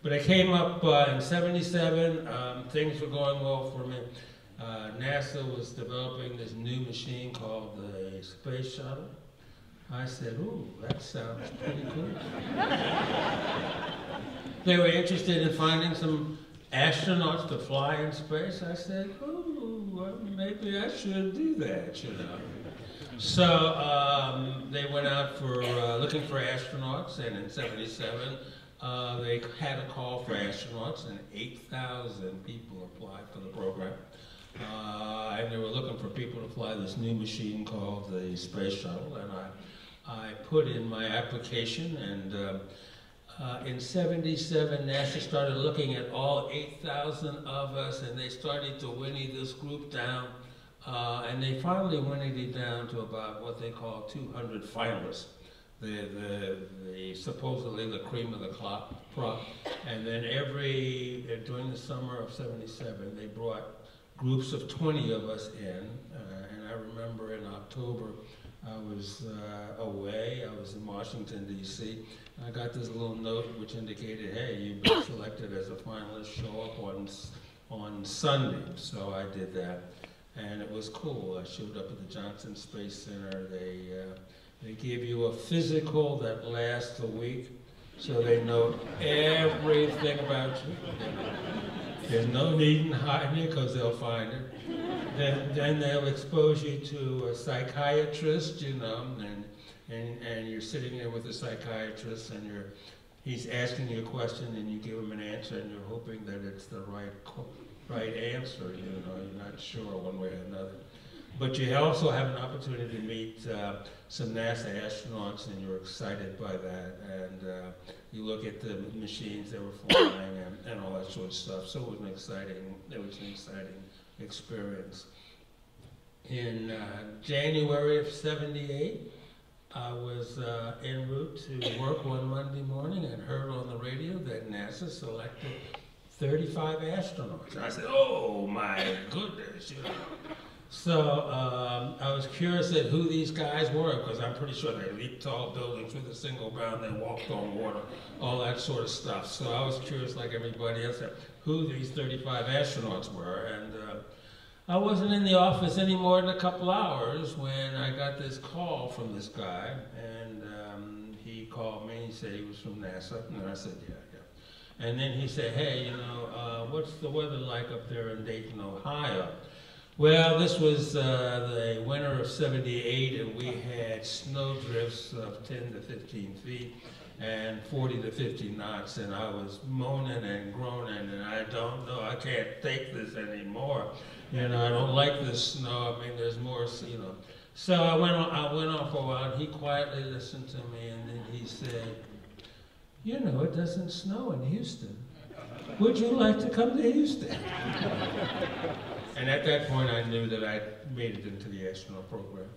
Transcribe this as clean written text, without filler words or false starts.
When I came up in '77, things were going well for me. NASA was developing this new machine called the Space Shuttle. I said, ooh, that sounds pretty cool. They were interested in finding some astronauts to fly in space. I said, ooh, well, maybe I should do that, you know. So they went out for looking for astronauts, and in '77, they had a call for astronauts, and 8,000 people applied for the program. And they were looking for people to fly this new machine called the Space Shuttle, and I put in my application, and in '77, NASA started looking at all 8,000 of us, and they started to winnow this group down, and they finally winnowed it down to about what they call 200 finalists. The supposedly the cream of the crop, and then during the summer of '77, they brought groups of 20 of us in, and I remember in October I was away. I was in Washington, D.C. I got this little note which indicated, hey, you've been selected as a finalist. Show up on Sunday. So I did that, and it was cool. I showed up at the Johnson Space Center. They give you a physical that lasts a week, so they know everything about you. There's no need in hiding it, because they'll find it. Then they'll expose you to a psychiatrist, you know, and you're sitting there with a psychiatrist, and he's asking you a question, and you give him an answer, and you're hoping that it's the right answer, you know. You're not sure one way or another. But you also have an opportunity to meet some NASA astronauts, and you're excited by that. And you look at the machines that were flying and all that sort of stuff. So it was an exciting experience. In January of '78, I was en route to work one Monday morning and heard on the radio that NASA selected 35 astronauts. And I said, oh my goodness, you know. So I was curious at who these guys were, because I'm pretty sure they leaped tall buildings with a single bound, they walked on water, all that sort of stuff. So I was curious, like everybody else, at who these 35 astronauts were. And I wasn't in the office any more than a couple hours when I got this call from this guy, and he called me. He said he was from NASA, and I said, yeah. And then he said, hey, you know, what's the weather like up there in Dayton, Ohio? Well, this was the winter of '78, and we had snow drifts of 10 to 15 feet and 40 to 50 knots, and I was moaning and groaning, and I don't know, I can't take this anymore. You know, I don't like this snow. I mean, there's more, you know. So I went on for a while, and he quietly listened to me, and then he said, you know, it doesn't snow in Houston. Would you like to come to Houston? And at that point, I knew that I'd made it into the astronaut program.